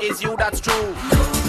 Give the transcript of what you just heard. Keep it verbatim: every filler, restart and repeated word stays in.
Is you, that's true.